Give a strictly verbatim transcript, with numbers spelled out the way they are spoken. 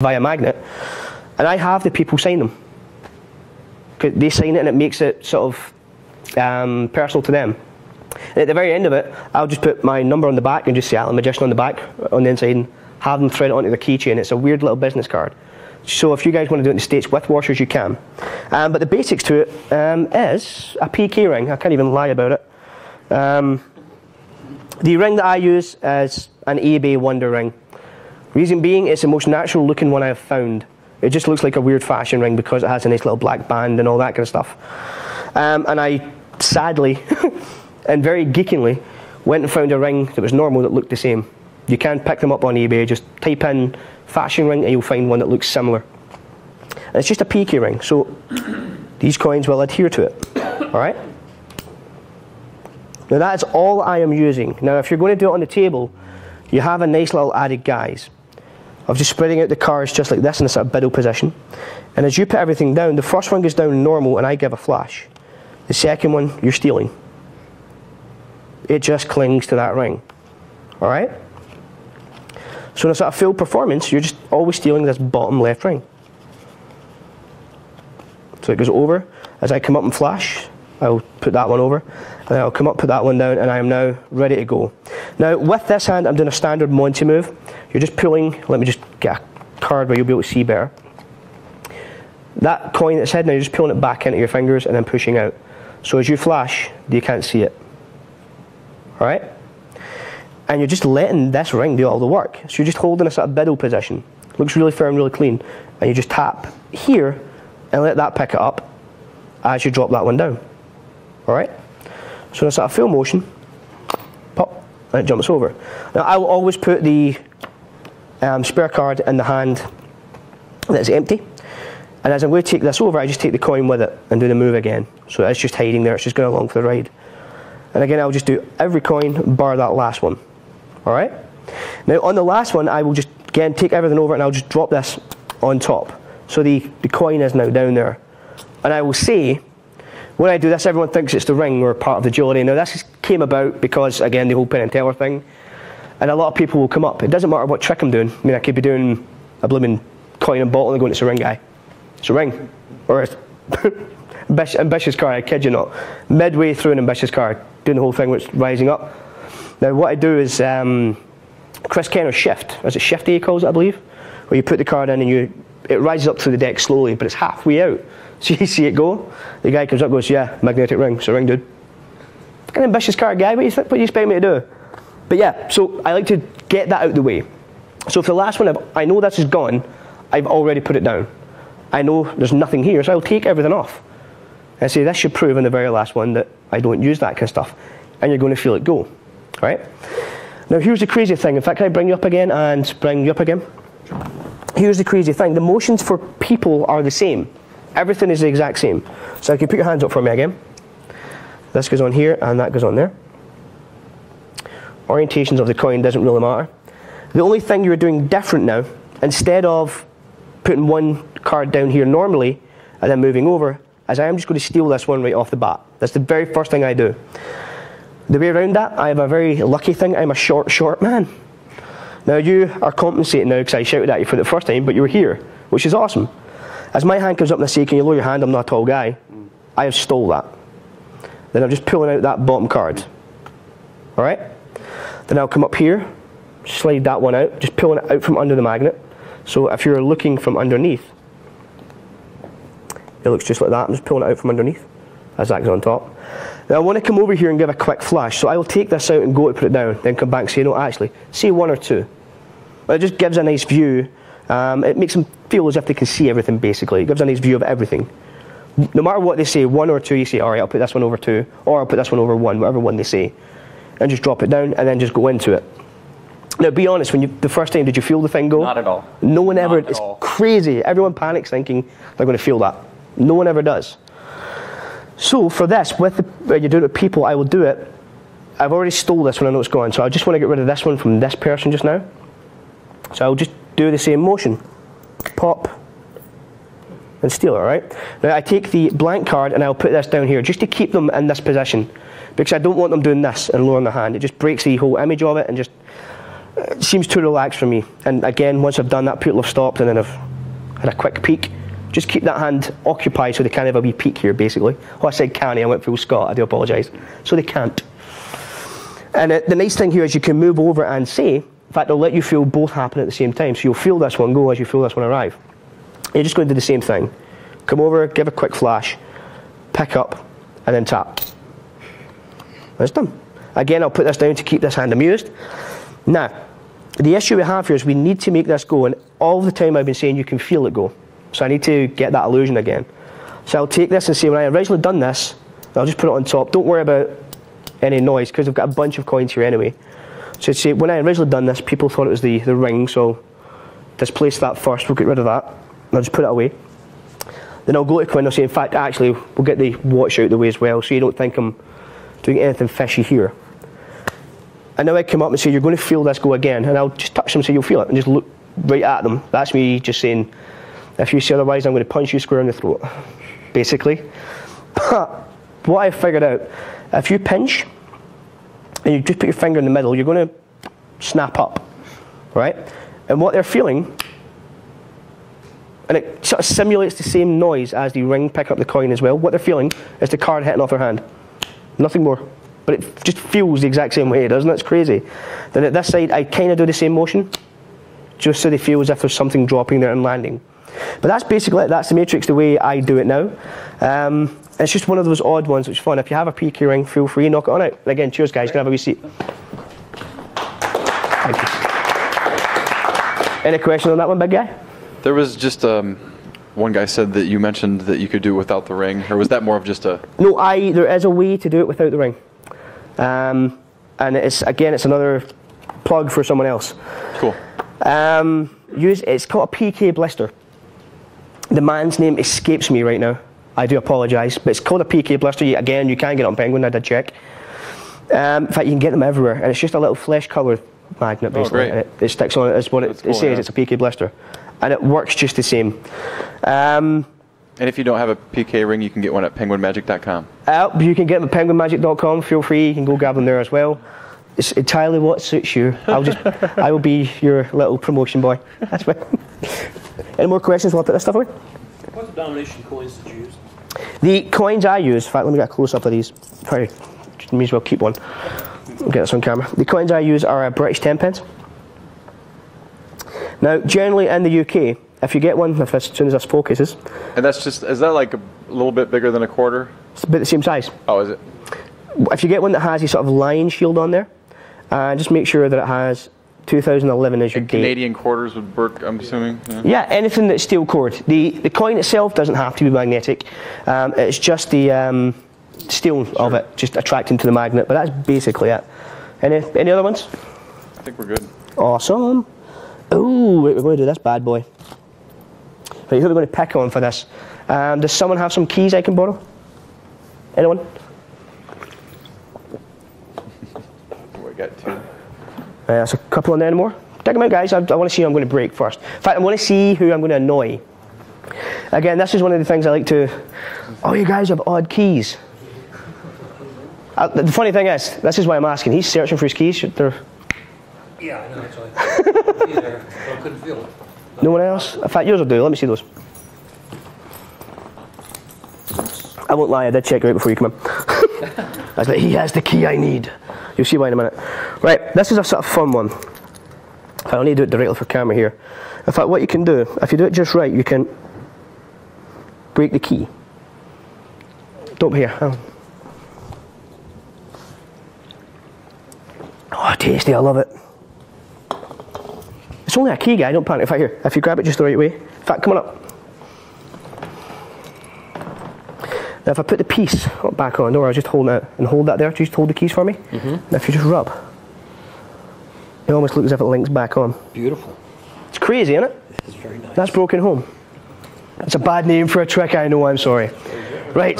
via magnet, and I have the people sign them. They sign it and it makes it sort of um, personal to them. And at the very end of it, I'll just put my number on the back and just say Alan Magician on the back, on the inside, and have them thread it onto their keychain. It's a weird little business card. So if you guys want to do it in the States with washers, you can. Um, but the basics to it um, is a P K ring. I can't even lie about it. Um, the ring that I use is an eBay Wonder ring. Reason being, it's the most natural looking one I have found. It just looks like a weird fashion ring because it has a nice little black band and all that kind of stuff. Um, and I sadly and very geekingly went and found a ring that was normal that looked the same. You can pick them up on eBay, just type in fashion ring and you'll find one that looks similar. And it's just a P K ring, so these coins will adhere to it. Alright? Now that is all I am using. Now if you're going to do it on the table, you have a nice little added guise of just spreading out the cards just like this in a sort of biddle position. And as you put everything down, the first one goes down normal and I give a flash. The second one, you're stealing. It just clings to that ring. Alright? So in a sort of failed performance, you're just always stealing this bottom left ring. So it goes over. As I come up and flash, I'll put that one over. And then I'll come up, put that one down, and I am now ready to go. Now with this hand, I'm doing a standard Monty move. You're just pulling, let me just get a card where you'll be able to see better. That coin that's hidden, now you're just pulling it back into your fingers and then pushing out. So as you flash, you can't see it. Alright? And you're just letting this ring do all the work. So you're just holding a sort of biddle position. Looks really firm, really clean. And you just tap here and let that pick it up as you drop that one down. Alright? So in a sort of full motion, pop, and it jumps over. Now I will always put the Um, spare card in the hand that's empty, and as I'm going to take this over, I just take the coin with it and do the move again. So it's just hiding there, it's just going along for the ride. And again, I'll just do every coin bar that last one. Alright? Now on the last one, I will just again take everything over and I'll just drop this on top. So the, the coin is now down there. And I will say, when I do this, everyone thinks it's the ring or part of the jewellery. Now this came about because, again, the whole Penn and Teller thing. And a lot of people will come up. It doesn't matter what trick I'm doing. I mean, I could be doing a blooming coin and bottle and going, it's a ring, guy. It's a ring. Or it's ambitious card, I kid you not. Midway through an ambitious card, doing the whole thing which rising up. Now what I do is, um, Chris Kenner's shift, is it Shifty he calls it, I believe? Where you put the card in and you, it rises up through the deck slowly, but it's halfway out. So you see it go. The guy comes up and goes, yeah, magnetic ring, it's a ring, dude. An ambitious card, guy, what do you, what do you expect me to do? But yeah, so I like to get that out the way. So for the last one, I've, I know this is gone, I've already put it down. I know there's nothing here, so I'll take everything off. And say, this should prove in the very last one that I don't use that kind of stuff. And you're going to feel it go, right? Now here's the crazy thing. In fact, can I bring you up again and bring you up again? Here's the crazy thing. The motions for people are the same. Everything is the exact same. So I can put your hands up for me again. This goes on here and that goes on there. Orientations of the coin doesn't really matter. The only thing you're doing different now, instead of putting one card down here normally and then moving over, is I am just going to steal this one right off the bat. That's the very first thing I do. The way around that, I have a very lucky thing, I'm a short, short man. Now you are compensating now because I shouted at you for the first time, but you were here, which is awesome. As my hand comes up and I say, can you lower your hand, I'm not a tall guy, I have stole that. Then I'm just pulling out that bottom card. Alright? Then I'll come up here, slide that one out, just pulling it out from under the magnet. So if you're looking from underneath, it looks just like that. I'm just pulling it out from underneath as that goes on top. Now I want to come over here and give a quick flash. So I will take this out and go to put it down, then come back and say, no, actually, say one or two. It just gives a nice view. Um, it makes them feel as if they can see everything, basically. It gives a nice view of everything. No matter what they say, one or two, you say, all right, I'll put this one over two, or I'll put this one over one, whatever one they say. And just drop it down and then just go into it. Now be honest, when you the first time did you feel the thing go? Not at all. No one ever, it's crazy. Everyone panics thinking they're going to feel that. No one ever does. So for this, with the, when you're doing it with people, I will do it. I've already stole this when I know it's gone, so I just want to get rid of this one from this person just now. So I'll just do the same motion. Pop and steal it, alright? Now I take the blank card and I'll put this down here just to keep them in this position. Because I don't want them doing this and lowering the hand. It just breaks the whole image of it and just it seems too relaxed for me. And again, once I've done that, people have stopped and then I've had a quick peek. Just keep that hand occupied so they can't have a wee peek here, basically. Oh, I said canny, I went full Scott, I do apologise. So they can't. And it, the nice thing here is you can move over and say, in fact, they'll let you feel both happen at the same time. So you'll feel this one go as you feel this one arrive. You're just going to do the same thing. Come over, give a quick flash, pick up, and then tap. That's done. Again, I'll put this down to keep this hand amused. Now, the issue we have here is we need to make this go, and all the time I've been saying you can feel it go. So I need to get that illusion again. So I'll take this and say, when I originally done this, I'll just put it on top. Don't worry about any noise, because I've got a bunch of coins here anyway. So I'd say, when I originally done this, people thought it was the, the ring, so I'll displace that first, we'll get rid of that. I'll just put it away. Then I'll go to Quinn and say, in fact, actually, we'll get the watch out of the way as well, so you don't think I'm doing anything fishy here. And now I come up and say, you're going to feel this go again, and I'll just touch them so you'll feel it, and just look right at them. That's me just saying, if you say otherwise, I'm going to punch you square in the throat, basically. But what I figured out, if you pinch and you just put your finger in the middle, you're going to snap up, right? And what they're feeling, and it sort of simulates the same noise as the ring pick up the coin as well, what they're feeling is the card hitting off their hand. Nothing more. But it just feels the exact same way, doesn't it? It's crazy. Then at this side, I kind of do the same motion, just so they feel as if there's something dropping there and landing. But that's basically it. That's the matrix the way I do it now. Um, it's just one of those odd ones which is fun. If you have a P K ring, feel free, knock it on out. Again, cheers guys, can I have a wee seat? Thank you. Any question on that one, big guy? There was just um, one guy said that you mentioned that you could do it without the ring, or was that more of just a... No, I, there is a way to do it without the ring. Um, and it's again, it's another plug for someone else. Cool. Um, use, it's called a P K blister. The man's name escapes me right now. I do apologise, but it's called a P K blister. You, again, you can get it on Penguin, I did check. Um, in fact, you can get them everywhere, and it's just a little flesh coloured magnet, basically. Oh, and it, it sticks on it as what it, cool, it says, yeah. It's a P K blister. And it works just the same. Um, and if you don't have a P K ring, you can get one at penguin magic dot com. Uh, you can get them at penguin magic dot com, feel free, you can go grab them there as well. It's entirely what suits you. I'll just, I will be your little promotion boy. That's fine. Any more questions while I put this stuff away? What domination coins did you use? The coins I use, in fact, let me get a close up of these. Probably, may as well keep one. I'll get this on camera. The coins I use are a British ten pence. Now, generally in the U K, if you get one, if as soon as this focuses. And that's just, is that like a little bit bigger than a quarter? It's about the same size. Oh, is it? If you get one that has a sort of lion shield on there, and uh, just make sure that it has two thousand eleven as your date. Canadian quarters would work, I'm assuming? Yeah, yeah, anything that's steel cored. The, the coin itself doesn't have to be magnetic. Um, it's just the um, steel sure. of it, just attracting to the magnet, but that's basically it. Any, any other ones? I think we're good. Awesome. Oh, we're going to do this bad boy. Right, who are we going to pick on for this? Um, does someone have some keys I can borrow? Anyone? Got two. Uh, that's a couple on there anymore. Dig them out, guys. I, I want to see who I'm going to break first. In fact, I want to see who I'm going to annoy. Again, this is one of the things I like to... Oh, you guys have odd keys. Uh, the funny thing is, this is why I'm asking. He's searching for his keys. They're... Yeah, I know, actually. Either, I couldn't feel it. No, no one else? In fact, yours will do. Let me see those. I won't lie, I did check right before you come in. I was like, he has the key I need. You'll see why in a minute. Right, this is a sort of fun one. I don't need to do it directly for camera here. In fact, what you can do, if you do it just right, you can break the key. Don't be here. Oh, oh tasty, I love it. It's only a key, guy, don't panic. In fact, here, if you grab it just the right way. In fact, come on up. Now if I put the piece back on, or I was just holding it and hold that there, just hold the keys for me. Mm-hmm. And if you just rub, it almost looks as if it links back on. Beautiful. It's crazy, isn't it? This is very nice. That's broken home. It's a bad name for a trick, I know, I'm sorry. Right.